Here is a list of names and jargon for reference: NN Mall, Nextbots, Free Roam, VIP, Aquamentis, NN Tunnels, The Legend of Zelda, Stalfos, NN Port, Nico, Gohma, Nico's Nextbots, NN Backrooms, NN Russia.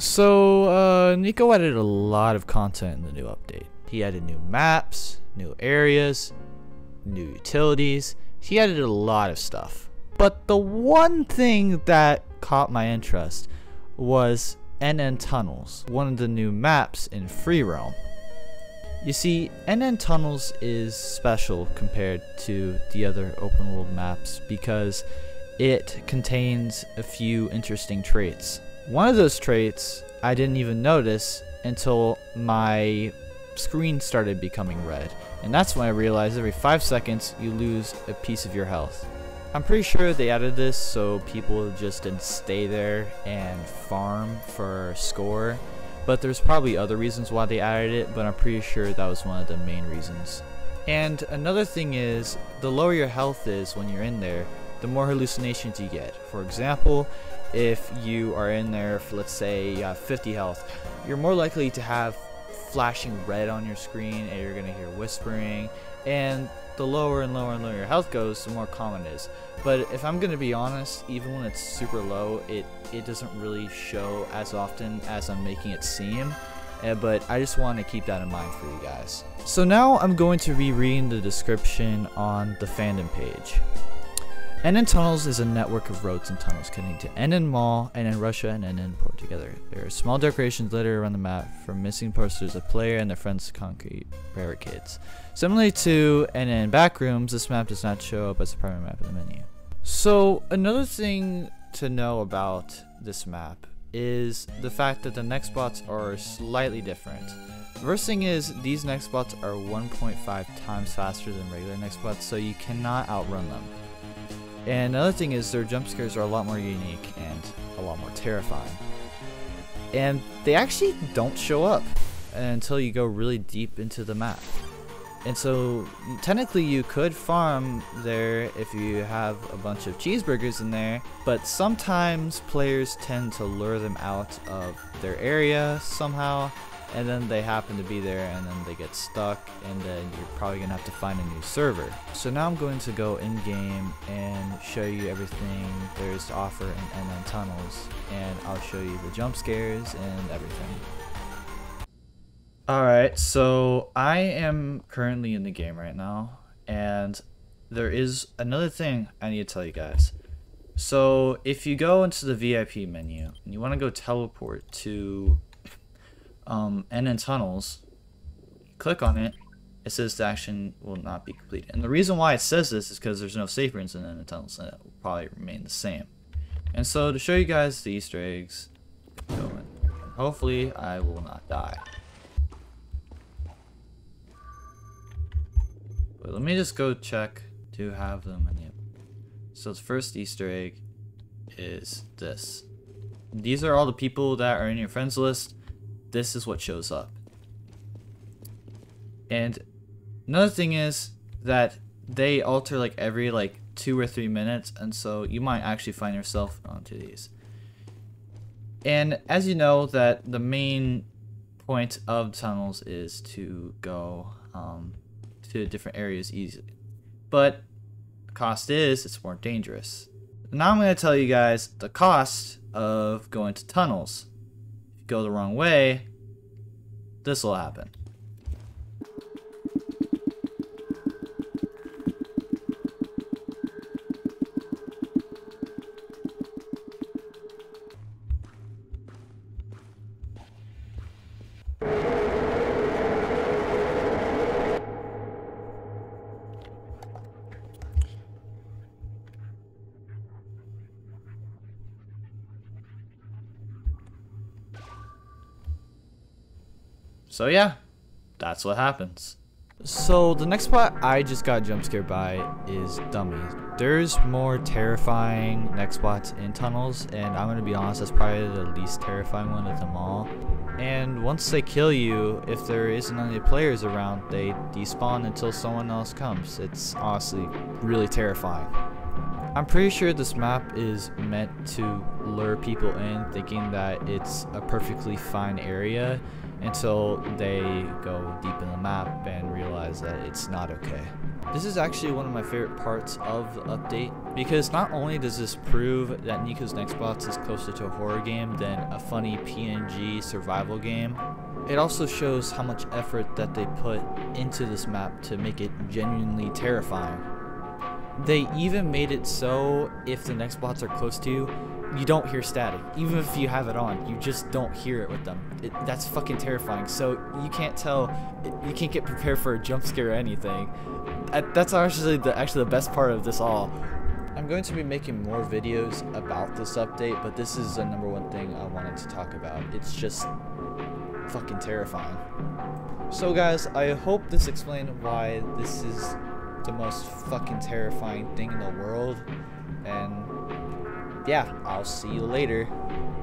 So Nico added a lot of content in the new update. He added new maps, new areas, new utilities. He added a lot of stuff. But the one thing that caught my interest was NN Tunnels, one of the new maps in Free Roam. You see, NN Tunnels is special compared to the other open world maps because it contains a few interesting traits. One of those traits I didn't even notice until my screen started becoming red, and that's when I realized every 5 seconds you lose a piece of your health. I'm pretty sure they added this so people just didn't stay there and farm for score, but there's probably other reasons why they added it, but I'm pretty sure that was one of the main reasons. And another thing is, the lower your health is when you're in there, the more hallucinations you get. For example, if you are in there, if, let's say you have 50 health, you're more likely to have flashing red on your screen, and you're gonna hear whispering, and the lower and lower and lower your health goes, the more common it is. But if I'm gonna be honest, even when it's super low, it doesn't really show as often as I'm making it seem, but I just want to keep that in mind for you guys. So now I'm going to be reading the description on the fandom page. NN Tunnels is a network of roads and tunnels connecting to NN Mall, NN Russia, and NN Port together. There are small decorations littered around the map from missing posters of player and their friends' concrete barricades. Similarly to NN Backrooms, this map does not show up as a primary map in the menu. So another thing to know about this map is the fact that the Nextbots are slightly different. The first thing is, these Nextbots are 1.5 times faster than regular Nextbots, so you cannot outrun them. And another thing is, their jump scares are a lot more unique and a lot more terrifying. And they actually don't show up until you go really deep into the map. And so technically you could farm there if you have a bunch of cheeseburgers in there, but sometimes players tend to lure them out of their area somehow, and then they happen to be there and then they get stuck, and then you're probably gonna have to find a new server. So now I'm going to go in game and show you everything there is to offer in NN Tunnels, and I'll show you the jump scares and everything. Alright, so I am currently in the game right now, and there is another thing I need to tell you guys. So if you go into the VIP menu and you want to go teleport to NN Tunnels, click on it, it says the action will not be completed. And the reason why it says this is because there's no save points in NN Tunnels, and it will probably remain the same. And so to show you guys the Easter eggs, go in. Hopefully I will not die. But let me just go check to have them in the... So the first Easter egg is this. These are all the people that are in your friends list. This is what shows up. And another thing is that they alter like every 2 or 3 minutes, and so you might actually find yourself onto these. And as you know, that the main point of tunnels is to go to different areas easily, but the cost is it's more dangerous. Now I'm going to tell you guys the cost of going to tunnels. Go the wrong way, this will happen. So yeah, that's what happens. So the next spot I just got jump scared by is dummies. There's more terrifying next spots in tunnels, and I'm gonna be honest, that's probably the least terrifying one of them all. And once they kill you, if there isn't any players around, they despawn until someone else comes. It's honestly really terrifying. I'm pretty sure this map is meant to lure people in, thinking that it's a perfectly fine area, until they go deep in the map and realize that it's not okay. This is actually one of my favorite parts of the update, because not only does this prove that Nico's Nextbots is closer to a horror game than a funny PNG survival game, it also shows how much effort that they put into this map to make it genuinely terrifying. They even made it so if the Nextbots are close to you don't hear static. Even if you have it on, you just don't hear it with them. That's fucking terrifying. So you can't tell, you can't get prepared for a jump scare or anything. That's actually the best part of this all. I'm going to be making more videos about this update, but this is the number one thing I wanted to talk about. It's just fucking terrifying. So guys, I hope this explained why this is the most fucking terrifying thing in the world, and yeah, I'll see you later.